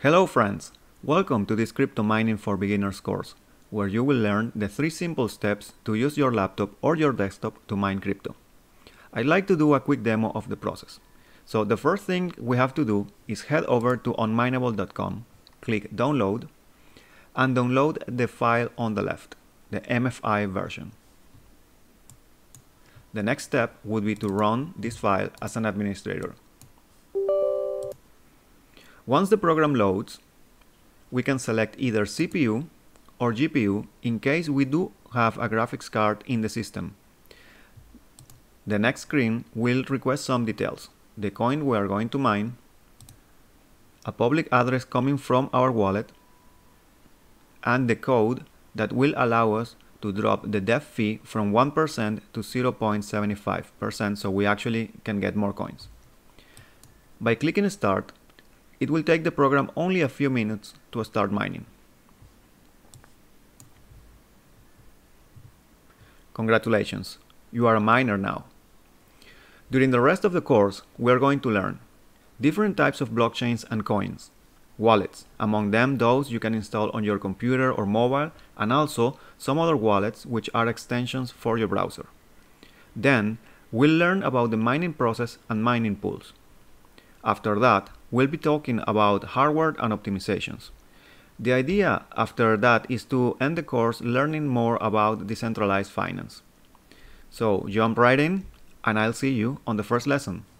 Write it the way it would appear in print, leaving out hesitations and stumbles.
Hello friends, welcome to this Crypto Mining for Beginners course, where you will learn the 3 simple steps to use your laptop or your desktop to mine crypto. I'd like to do a quick demo of the process. So the first thing we have to do is head over to unminable.com, click download, and download the file on the left, the MFI version. The next step would be to run this file as an administrator. Once the program loads, we can select either CPU or GPU in case we do have a graphics card in the system. The next screen will request some details: the coin we are going to mine, a public address coming from our wallet, and the code that will allow us to drop the dev fee from 1% to 0.75%, so we actually can get more coins. By clicking Start, it will take the program only a few minutes to start mining. Congratulations, you are a miner now. During the rest of the course, we are going to learn different types of blockchains and coins, wallets, among them those you can install on your computer or mobile, and also some other wallets which are extensions for your browser. Then, we'll learn about the mining process and mining pools. After that, we'll be talking about hardware and optimizations. The idea after that is to end the course learning more about decentralized finance. So jump right in, and I'll see you on the first lesson.